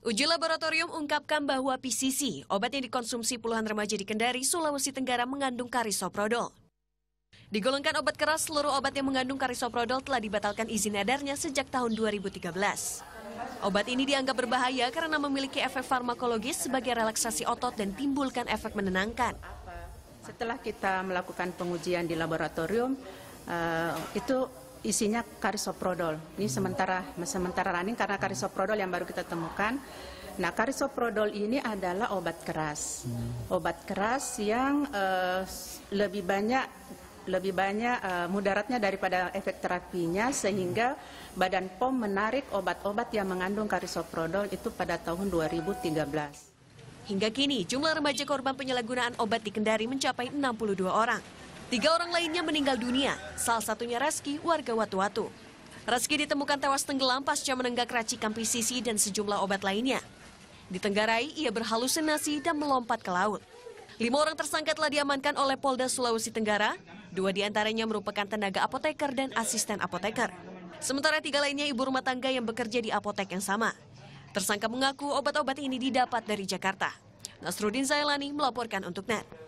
Uji laboratorium ungkapkan bahwa PCC, obat yang dikonsumsi puluhan remaja di Kendari, Sulawesi Tenggara mengandung karisoprodol. Digolongkan obat keras, seluruh obat yang mengandung karisoprodol telah dibatalkan izin edarnya sejak tahun 2013. Obat ini dianggap berbahaya karena memiliki efek farmakologis sebagai relaksasi otot dan timbulkan efek menenangkan. Setelah kita melakukan pengujian di laboratorium, itu isinya karisoprodol. Ini sementara running karena karisoprodol yang baru kita temukan. Nah, karisoprodol ini adalah obat keras. Obat keras yang lebih banyak mudaratnya daripada efek terapinya, sehingga Badan POM menarik obat-obat yang mengandung karisoprodol itu pada tahun 2013. Hingga kini, jumlah remaja korban penyalahgunaan obat di Kendari mencapai 62 orang. 3 orang lainnya meninggal dunia, salah satunya Reski, warga Watu-Watu. Reski ditemukan tewas tenggelam pasca menenggak racikan PCC dan sejumlah obat lainnya. Di Tenggarai, ia berhalusinasi dan melompat ke laut. 5 orang tersangka telah diamankan oleh Polda Sulawesi Tenggara, 2 diantaranya merupakan tenaga apoteker dan asisten apoteker. Sementara 3 lainnya ibu rumah tangga yang bekerja di apotek yang sama. Tersangka mengaku obat-obat ini didapat dari Jakarta. Nasrudin Zailani melaporkan untuk NET.